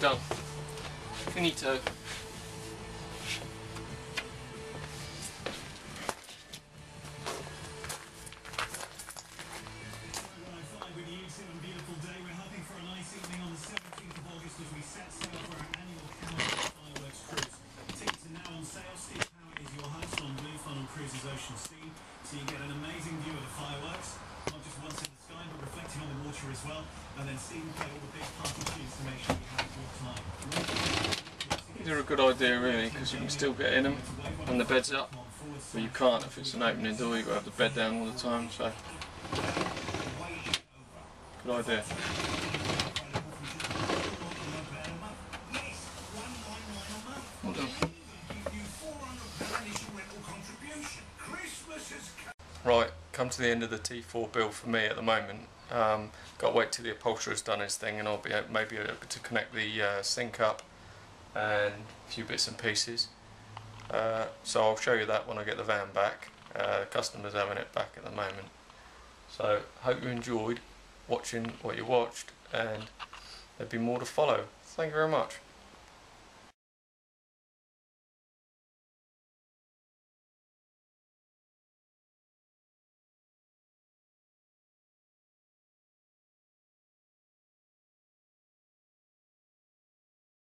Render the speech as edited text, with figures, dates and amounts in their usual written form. Done. Finito. Ocean Steam, so you get an amazing view of the fireworks, not just once in the sky, but reflecting on the water as well, and then seeing play all the big party tunes to make sure you have more time. These are a good idea really, because you can still get in them when the bed's up, but you can't if it's an opening door, you've got to have the bed down all the time, so good idea. Well done. Right, come to the end of the T4 build for me at the moment. Got to wait till the upholsterer's done his thing, and I'll be maybe able to connect the sink up and a few bits and pieces. So I'll show you that when I get the van back. The customer's having it back at the moment. So hope you enjoyed watching what you watched, and there'll be more to follow. Thank you very much.